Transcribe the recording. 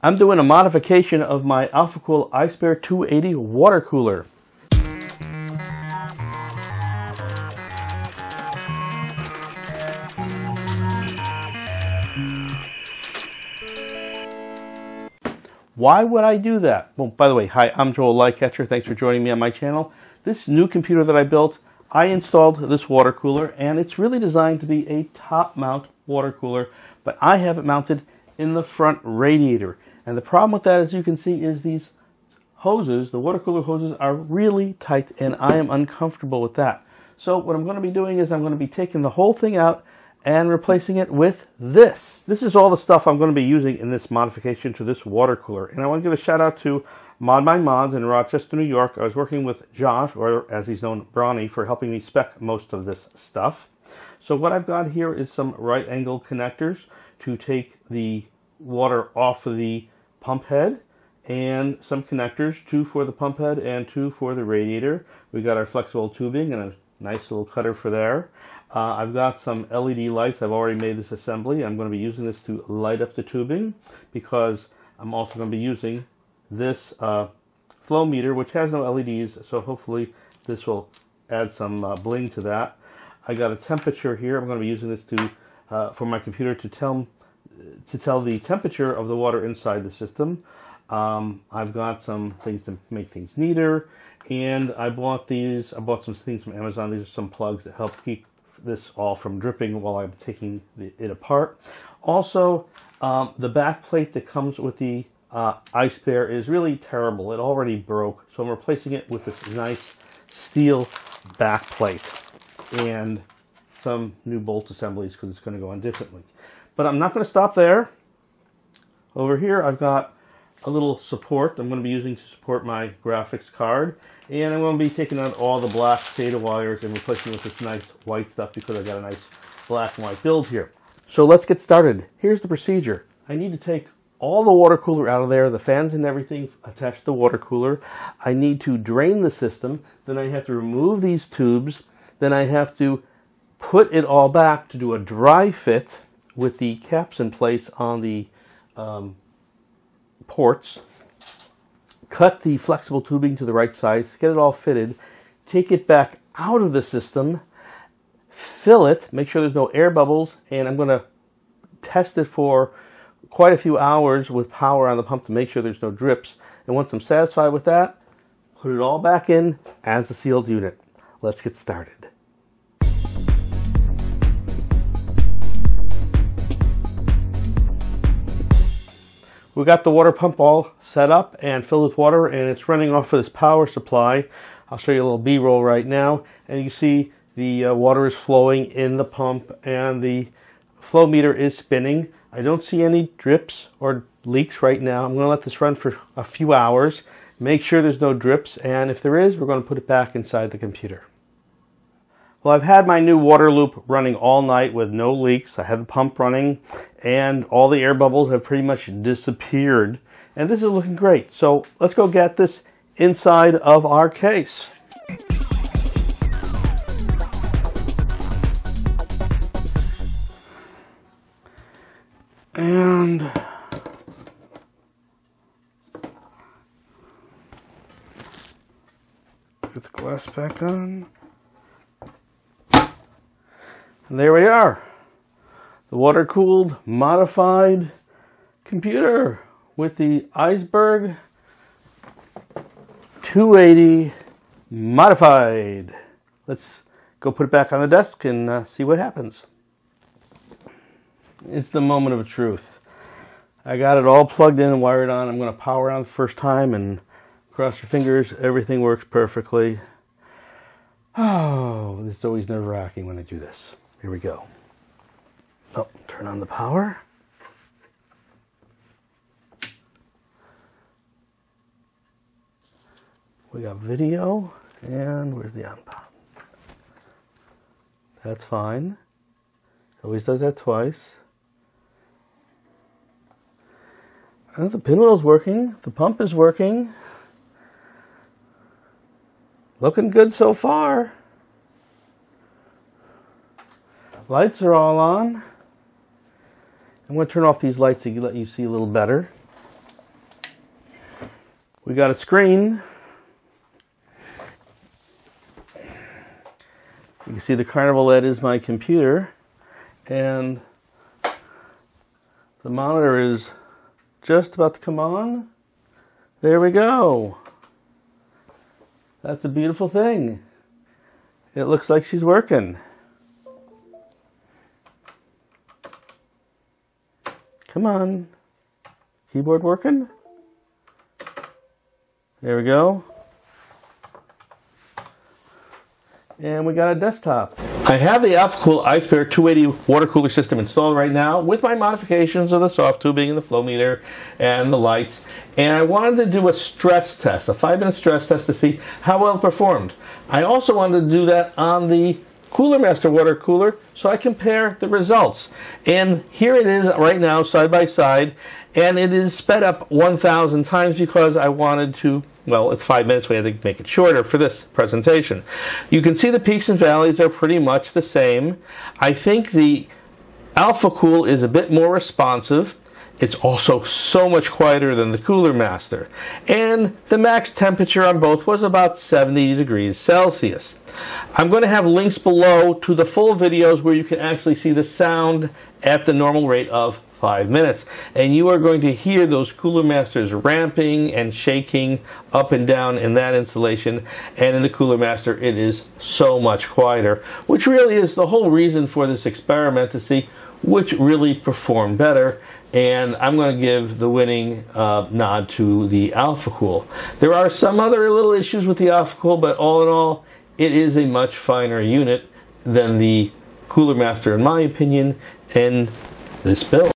I'm doing a modification of my Alphacool Eisbaer 280 water cooler. Why would I do that? Well, by the way, hi, I'm Joel LikeCatcher. Thanks for joining me on my channel. This new computer that I built, I installed this water cooler, and it's really designed to be a top mount water cooler, but I have it mounted in the front radiator. And the problem with that, as you can see, is these hoses, the water cooler hoses, are really tight, and I am uncomfortable with that. So what I'm going to be doing is I'm going to be taking the whole thing out and replacing it with this. This is all the stuff I'm going to be using in this modification to this water cooler. And I want to give a shout out to Mod My Mods in Rochester, New York. I was working with Josh, or as he's known, Brawny, for helping me spec most of this stuff. So what I've got here is some right angle connectors to take the water off of the pump head, and some connectors, two for the pump head and two for the radiator. We've got our flexible tubing and a nice little cutter for there. I've got some LED lights. I've already made this assembly. I'm going to be using this to light up the tubing, because I'm also going to be using this flow meter, which has no LEDs, so hopefully this will add some bling to that. I got a temperature here. I'm going to be using this to for my computer to tell the temperature of the water inside the system. I've got some things to make things neater, and I bought some things from Amazon. These are some plugs that help keep this all from dripping while I'm taking it apart. Also, the back plate that comes with the Eisbaer is really terrible. It already broke, so I'm replacing it with this nice steel back plate and some new bolt assemblies, because it's going to go on differently. But I'm not going to stop there. Over here I've got a little support I'm going to be using to support my graphics card, and I'm going to be taking out all the black SATA wires and replacing it with this nice white stuff, because I've got a nice black and white build here. So let's get started. Here's the procedure. I need to take all the water cooler out of there, the fans and everything attached to the water cooler. I need to drain the system, then I have to remove these tubes, then I have to put it all back to do a dry fit with the caps in place on the ports, cut the flexible tubing to the right size, get it all fitted, take it back out of the system, fill it, make sure there's no air bubbles, and I'm going to test it for quite a few hours with power on the pump to make sure there's no drips. And once I'm satisfied with that, put it all back in as a sealed unit. Let's get started. We got the water pump all set up and filled with water, and it's running off of this power supply. I'll show you a little B-roll right now, and you see the water is flowing in the pump and the flow meter is spinning. I don't see any drips or leaks right now. I'm going to let this run for a few hours, make sure there's no drips, and if there is, we're going to put it back inside the computer. Well, I've had my new water loop running all night with no leaks. I had the pump running, and all the air bubbles have pretty much disappeared. And this is looking great. So let's go get this inside of our case. And put the glass back on. And there we are, the water-cooled, modified computer with the Eisbaer 280 modified. Let's go put it back on the desk and see what happens. It's the moment of truth. I got it all plugged in and wired on. I'm going to power on the first time and cross your fingers. Everything works perfectly. Oh, it's always nerve-wracking when I do this. Here we go. Oh, turn on the power. We got video, and where's the on button? That's fine. Always does that twice. Oh, the pinwheel's working. The pump is working. Looking good so far. Lights are all on. I'm going to turn off these lights to let you see a little better. We got a screen. You can see the Carnival LED is my computer, and the monitor is just about to come on. There we go. That's a beautiful thing. It looks like she's working. Come on. Keyboard working? There we go. And we got a desktop. I have the Alphacool Eisbaer 280 water cooler system installed right now with my modifications of the soft tubing and the flow meter and the lights. And I wanted to do a stress test, a 5-minute stress test to see how well it performed. I also wanted to do that on the Cooler Master water cooler so I compare the results. And here it is right now side by side, and it is sped up 1,000 times because I wanted to, well, it's 5 minutes, we had to make it shorter for this presentation. You can see the peaks and valleys are pretty much the same. I think the Alphacool is a bit more responsive. It's also so much quieter than the Cooler Master. And the max temperature on both was about 70 degrees Celsius. I'm going to have links below to the full videos where you can actually see the sound at the normal rate of 5 minutes. And you are going to hear those Cooler Masters ramping and shaking up and down in that installation. And in the Cooler Master, it is so much quieter, which really is the whole reason for this experiment, to see which really performed better. And I'm going to give the winning nod to the Alphacool. There are some other little issues with the Alphacool, but all in all, it is a much finer unit than the Cooler Master, in my opinion, in this build.